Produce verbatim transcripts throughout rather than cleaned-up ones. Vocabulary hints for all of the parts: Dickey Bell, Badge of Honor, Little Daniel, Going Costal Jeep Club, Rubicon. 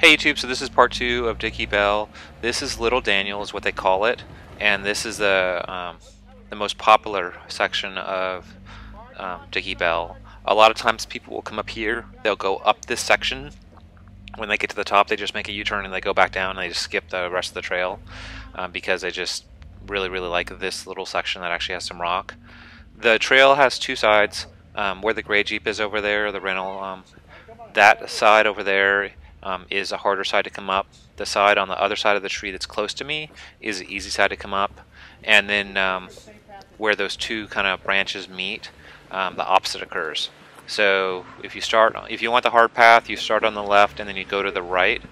Hey YouTube, so this is part two of Dickey Bell. This is Little Daniel is what they call it, and this is the um, the most popular section of um, Dickey Bell. A lot of times people will come up here, they'll go up this section. When they get to the top they just make a U-turn and they go back down and they just skip the rest of the trail um, because they just really really like this little section that actually has some rock. The trail has two sides, um, where the gray Jeep is over there, the rental, um, that side over there Um, is a harder side to come up. The side on the other side of the tree that's close to me is the easy side to come up, and then um, where those two kind of branches meet, um, the opposite occurs. So if you start, if you want the hard path, you start on the left and then you go to the right.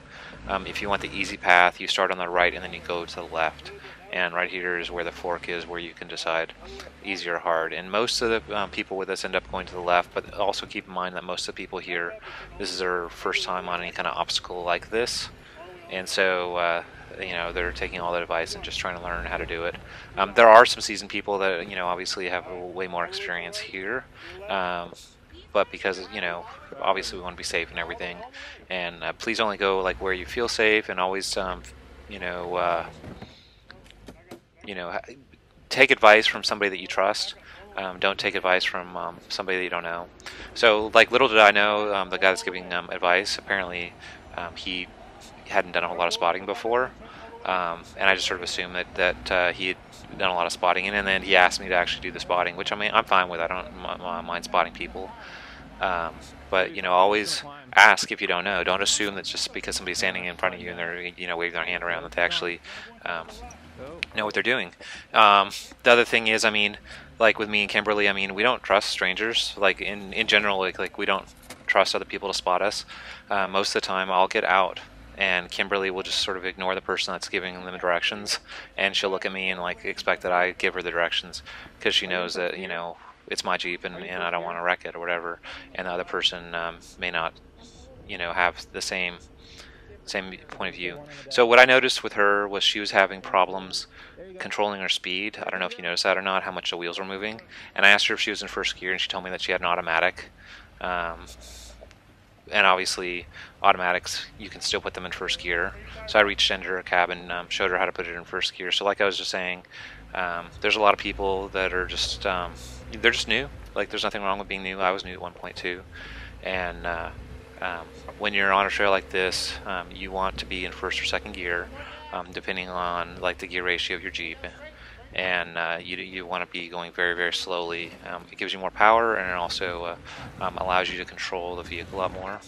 Um, if you want the easy path, you start on the right and then you go to the left. And right here is where the fork is, where you can decide easy or hard. And most of the um, people with this end up going to the left, but also keep in mind that most of the people here, this is their first time on any kind of obstacle like this. And so, uh, you know, they're taking all that advice and just trying to learn how to do it. Um, there are some seasoned people that, you know, obviously have way more experience here. Um, but because, you know, obviously we want to be safe and everything. And uh, please only go like where you feel safe, and always, um, you know, uh, you know, take advice from somebody that you trust. Um, don't take advice from um, somebody that you don't know. So, like, little did I know, um, the guy that's giving um, advice, apparently um, he hadn't done a whole lot of spotting before. Um, and I just sort of assumed that, that uh, he had done a lot of spotting. And, and then he asked me to actually do the spotting, which, I mean, I'm fine with. I don't mind spotting people. Um, but, you know, always ask if you don't know. Don't assume that just because somebody's standing in front of you and they're, you know, waving their hand around that they actually... Um, know what they're doing. Um, the other thing is, I mean, like with me and Kimberly, I mean, we don't trust strangers. Like in, in general, like, like we don't trust other people to spot us. Uh, most of the time I'll get out and Kimberly will just sort of ignore the person that's giving them the directions, and she'll look at me and like expect that I give her the directions because she knows that, you know, it's my Jeep and, and I don't want to wreck it or whatever. And the other person um, may not, you know, have the same same point of view. So what I noticed with her was she was having problems controlling her speed. I don't know if you noticed that or not, how much the wheels were moving. And I asked her if she was in first gear, and she told me that she had an automatic. Um, and obviously, automatics, you can still put them in first gear. So I reached into her cab and um, showed her how to put it in first gear. So like I was just saying, um, there's a lot of people that are just, um, they're just new. Like there's nothing wrong with being new. I was new at one point two. And, uh, Um, when you're on a trail like this, um, you want to be in first or second gear, um, depending on like the gear ratio of your Jeep, and uh, you you want to be going very very slowly. Um, it gives you more power, and it also uh, um, allows you to control the vehicle a lot more.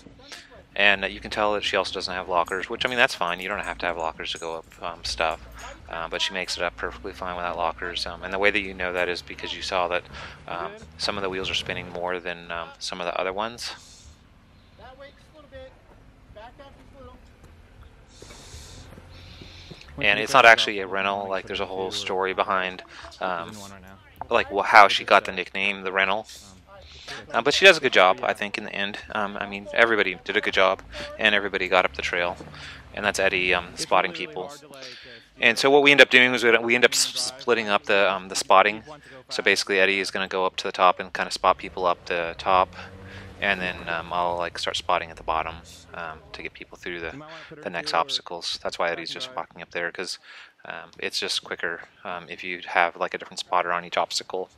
And uh, you can tell that she also doesn't have lockers, which I mean that's fine. You don't have to have lockers to go up um, stuff, uh, but she makes it up perfectly fine without lockers. Um, and the way that you know that is because you saw that um, some of the wheels are spinning more than um, some of the other ones. And it's not actually a rental. Like there's a whole story behind um, like well, how she got the nickname the rental, um, but she does a good job I think in the end. um, I mean everybody did a good job and everybody got up the trail, and that's Eddie um, spotting people. And so what we end up doing is we end up splitting up the, um, the spotting. So basically Eddie is going to go up to the top and kind of spot people up the top, and then um, I'll like start spotting at the bottom um, to get people through the, the next obstacles. That's why Eddie's just walking up there, because um, it's just quicker um, if you have like a different spotter on each obstacle,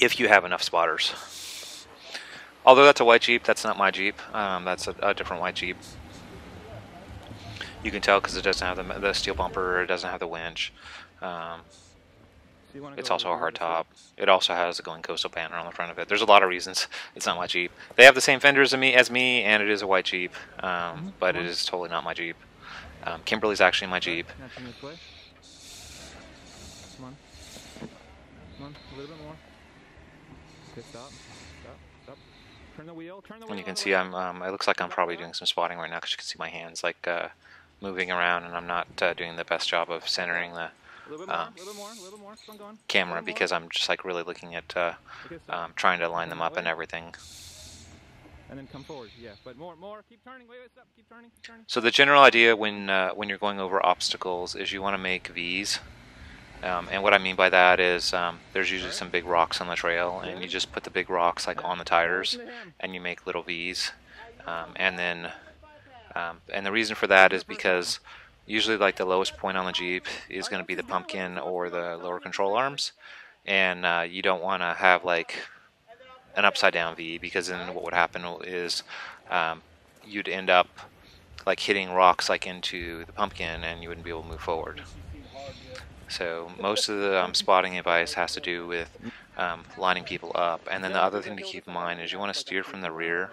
if you have enough spotters. Although that's a white Jeep, that's not my Jeep. Um, that's a, a different white Jeep. You can tell because it doesn't have the, the steel bumper, it doesn't have the winch. Um, It's also a hard top. It also has a Going Coastal banner on the front of it. There's a lot of reasons it's not my Jeep. They have the same fenders as me, as me and it is a white Jeep, um, but it is totally not my Jeep. Um, Kimberly's actually my Jeep. Come on. Come on, a little bit more. Good, stop. Stop, stop. Turn the wheel, turn the wheel. And you can see I'm, um, it looks like I'm probably doing some spotting right now because you can see my hands like uh, moving around, and I'm not uh, doing the best job of centering the Um, camera because I'm just like really looking at uh, um, trying to line them up and everything. And then come forward, yeah. But more, more. Keep turning. Wait, wait, stop. Keep turning. Keep turning. So the general idea when uh, when you're going over obstacles is you want to make V's, um, and what I mean by that is um, there's usually some big rocks on the trail, and you just put the big rocks like on the tires, and you make little V's, um, and then Um, and the reason for that is because usually like the lowest point on the Jeep is going to be the pumpkin or the lower control arms, and uh, you don't want to have like an upside down V, because then what would happen is um, you'd end up like hitting rocks like into the pumpkin and you wouldn't be able to move forward. So most of the um, spotting advice has to do with um, lining people up. And then the other thing to keep in mind is you want to steer from the rear.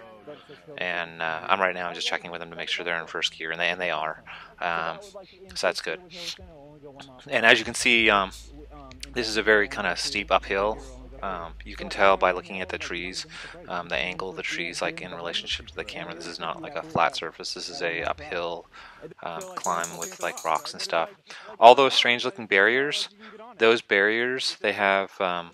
And uh, I'm right now I'm just checking with them to make sure they're in first gear, and they and they are, um, so that's good. And as you can see, um, this is a very kind of steep uphill. Um, you can tell by looking at the trees, um, the angle of the trees, like in relationship to the camera. This is not like a flat surface. This is a uphill uh, climb with like rocks and stuff. All those strange-looking barriers, those barriers they have. Um,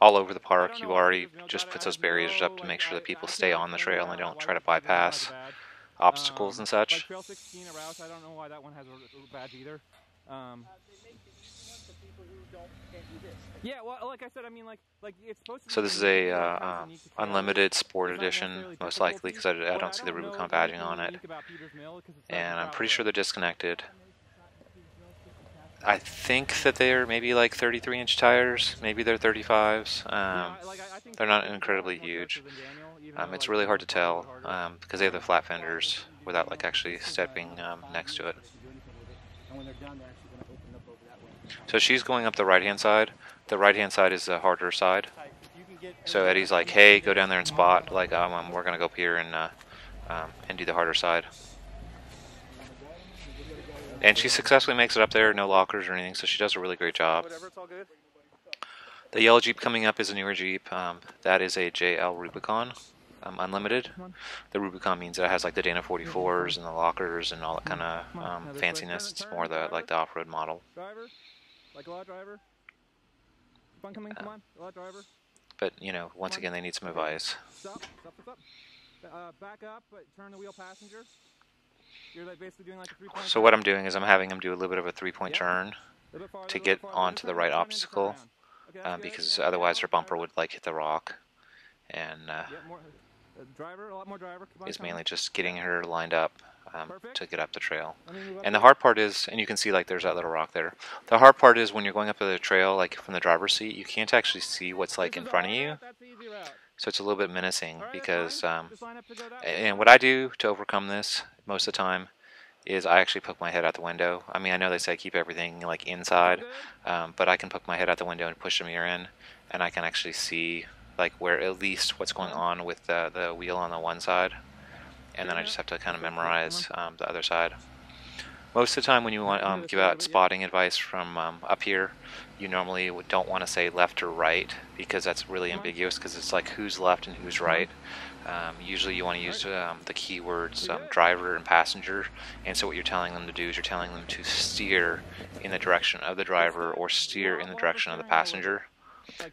all over the park, you already just put those barriers up to make sure that people stay on the trail and don't try to bypass obstacles and such. Trail sixteen at Rouse, I don't know why that one has a badge either. Yeah, well, like I said, I mean, like, like it's supposed to. So this is a uh, uh, unlimited sport edition, most likely, because I, I don't see the Rubicon badging on it, and I'm pretty sure they're disconnected. I think that they're maybe like thirty-three inch tires, maybe they're thirty-fives. Um, they're not incredibly huge. Um, it's really hard to tell um, because they have the flat fenders without like actually stepping um, next to it. So she's going up the right-hand side. The right-hand side is the harder side. So Eddie's like, "Hey, go down there and spot." Like, oh, um, we're gonna go up here and uh, um, and do the harder side. And she successfully makes it up there, no lockers or anything, so she does a really great job. Whatever, it's all good. The yellow Jeep coming up is a newer Jeep. Um, that is a J L Rubicon, um, Unlimited. The Rubicon means that it has like the Dana forty-fours and the lockers and all that kind of um, fanciness. It's more the like the off-road model. Driver, like a lot driver. Fun coming, come on, a lot driver. But you know, once again, they need some advice. Stop, stop, stop. Uh, back up, but turn the wheel passenger. You're like basically doing like a three-point so what I'm doing is I'm having them do a little bit of a three-point turn to get onto the right obstacle, um, because otherwise her bumper would like hit the rock, and uh, it's mainly just getting her lined up um, to get up the trail. And the hard part is, and you can see like there's that little rock there, the hard part is when you're going up the trail like from the driver's seat, you can't actually see what's like in front of you. So it's a little bit menacing because, um, and what I do to overcome this most of the time is I actually poke my head out the window. I mean, I know they say keep everything like inside, um, but I can poke my head out the window and push the mirror in, and I can actually see like where at least what's going on with the, the wheel on the one side, and then I just have to kind of memorize um, the other side. Most of the time when you want um, give out spotting advice from um, up here, you normally don't want to say left or right, because that's really ambiguous, because it's like who's left and who's right. Um, usually you want to use um, the keywords um, driver and passenger, and so what you're telling them to do is you're telling them to steer in the direction of the driver or steer in the direction of the passenger.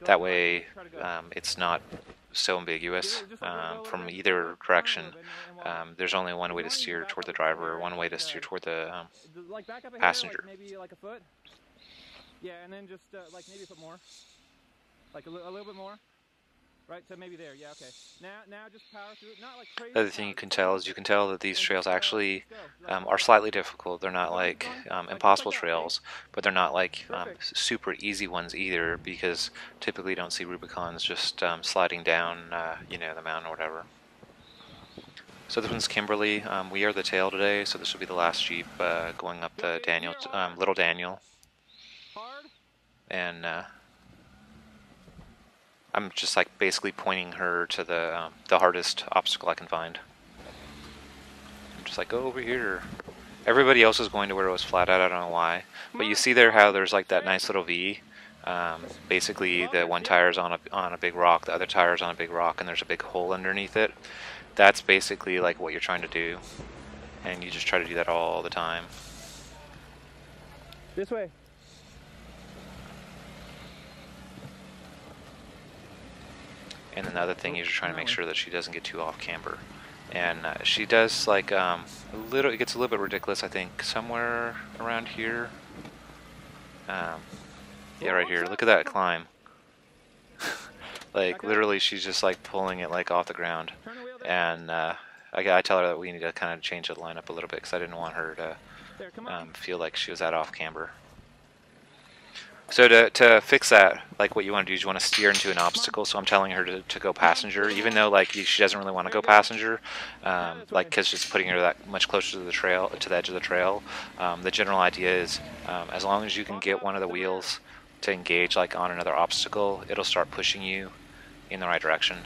That way um, it's not so ambiguous um, from either direction. Um, there's only one way to steer toward the driver, one way to steer toward the um, passenger. Yeah, and then just like maybe put more, like a little bit more, right? So maybe there. Yeah, okay. Now, now just power through. Not like crazy. The other thing you can tell is you can tell that these trails actually um, are slightly difficult. They're not like um, impossible trails, but they're not like um, super easy ones either, because typically you don't see Rubicons just um, sliding down, uh, you know, the mountain or whatever. So this one's Kimberly. Um, we are the tail today, so this will be the last Jeep uh, going up the Daniel, um, Little Daniel. And uh, I'm just like basically pointing her to the um, the hardest obstacle I can find. I'm just like, go over here. Everybody else is going to where it was flat out. I don't know why, but you see there how there's like that nice little V. Um, basically, the one tire's on a on a big rock, the other tire's on a big rock, and there's a big hole underneath it. That's basically like what you're trying to do, and you just try to do that all the time. This way. And another thing is you're trying to make sure that she doesn't get too off camber, and uh, she does like um, a little. It gets a little bit ridiculous, I think, somewhere around here. Um, yeah, right here. Look at that climb. Like literally, she's just like pulling it like off the ground, and uh, I, I tell her that we need to kind of change the lineup a little bit because I didn't want her to um, feel like she was that off camber. So to, to fix that, like what you want to do is you want to steer into an obstacle. So I'm telling her to, to go passenger, even though like she doesn't really want to go passenger, um, like because just putting her that much closer to the trail, to the edge of the trail. Um, the general idea is um, as long as you can get one of the wheels to engage like on another obstacle, it'll start pushing you in the right direction.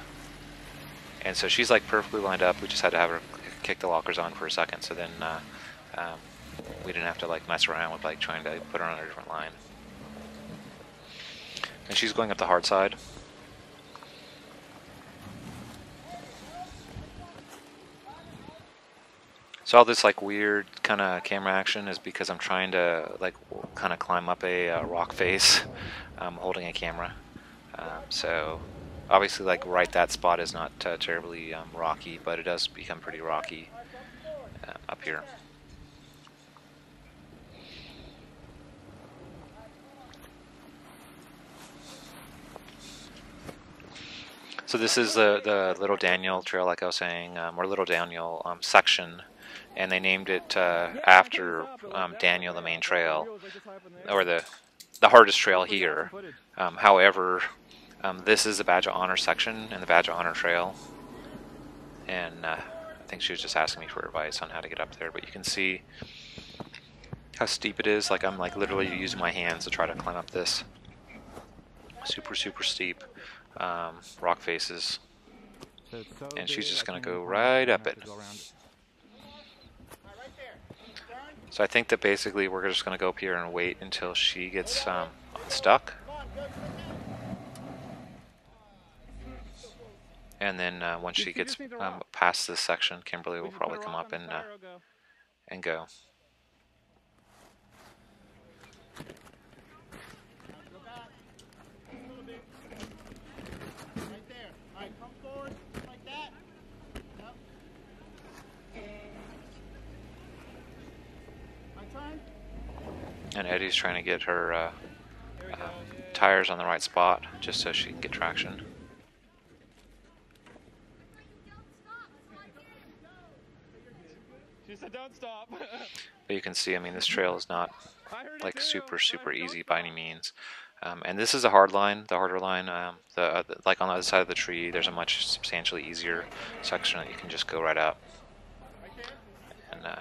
And so she's like perfectly lined up. We just had to have her kick the lockers on for a second, so then uh, um, we didn't have to like mess around with like trying to put her on a different line. And she's going up the hard side. So all this like weird kind of camera action is because I'm trying to like kind of climb up a uh, rock face um, holding a camera. Um, so obviously like right that spot is not uh, terribly um, rocky, but it does become pretty rocky uh, up here. So this is the, the Little Daniel trail, like I was saying, um, or Little Daniel um, section, and they named it uh, after um, Daniel, the main trail, or the the hardest trail here. Um, however, um, this is the Badge of Honor section and the Badge of Honor trail, and uh, I think she was just asking me for advice on how to get up there, but you can see how steep it is. Like I'm like literally using my hands to try to climb up this. Super, super steep. Um, rock faces, and she's just gonna go right up it. So I think that basically we're just gonna go up here and wait until she gets um, unstuck, and then uh, once she gets um, past this section, Kimberly will probably come up and uh, and go. And Eddie's trying to get her uh, uh, tires on the right spot just so she can get traction. She said, "Don't stop." But you can see, I mean, this trail is not like super, super easy by any means. Um, and this is a hard line, the harder line. Um, the, uh, the, like on the other side of the tree, there's a much substantially easier section that you can just go right up. And, uh,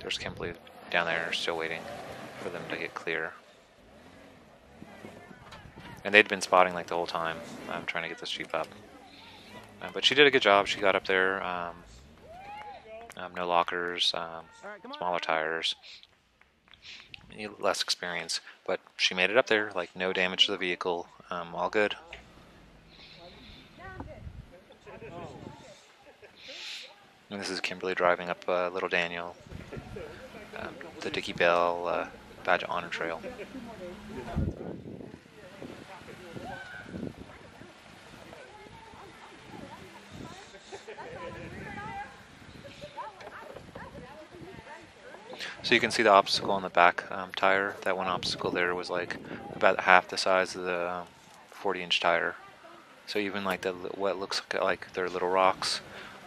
there's Kimberly down there, still waiting for them to get clear. And they'd been spotting like the whole time, um, trying to get this Jeep up. Um, but she did a good job. She got up there. Um, um, no lockers, um, smaller tires, less experience. But she made it up there, like no damage to the vehicle, um, all good. And this is Kimberly driving up uh, Little Daniel. Um, the Dickey Bell uh, Badge of Honor trail. So you can see the obstacle on the back um, tire. That one obstacle there was like about half the size of the forty inch tire. So even like the, what looks like they're little rocks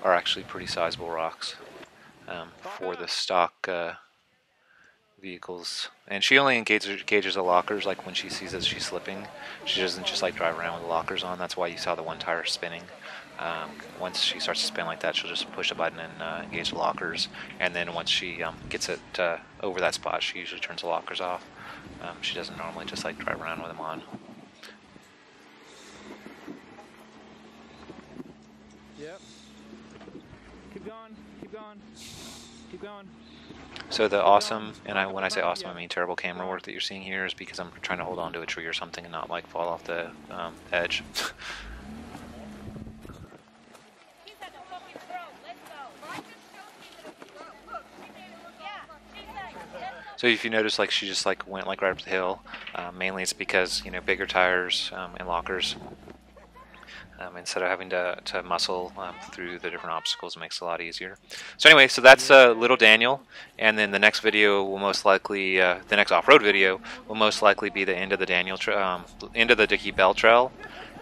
are actually pretty sizable rocks um, for the stock uh, vehicles. And she only engages, engages the lockers like when she sees that she's slipping. She doesn't just like drive around with the lockers on. That's why you saw the one tire spinning. Um, once she starts to spin like that, she'll just push a button and uh, engage the lockers, and then once she um, gets it uh, over that spot, she usually turns the lockers off. Um, she doesn't normally just like drive around with them on. Yep. Keep going, keep going, keep going. So the awesome, and I, when I say awesome, I mean terrible camera work that you're seeing here is because I'm trying to hold on to a tree or something and not like fall off the um, edge. So if you notice, like she just like went like right up the hill. Uh, mainly it's because, you know, bigger tires um, and lockers. Um, instead of having to, to muscle um, through the different obstacles, it makes it a lot easier. So anyway, so that's uh, Little Daniel, and then the next video will most likely, uh, the next off-road video will most likely be the end of the Daniel, tra um, end of the Dickey Bell Trail,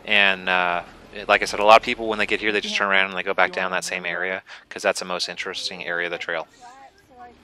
and uh, like I said, a lot of people when they get here, they just turn around and they go back down that same area because that's the most interesting area of the trail.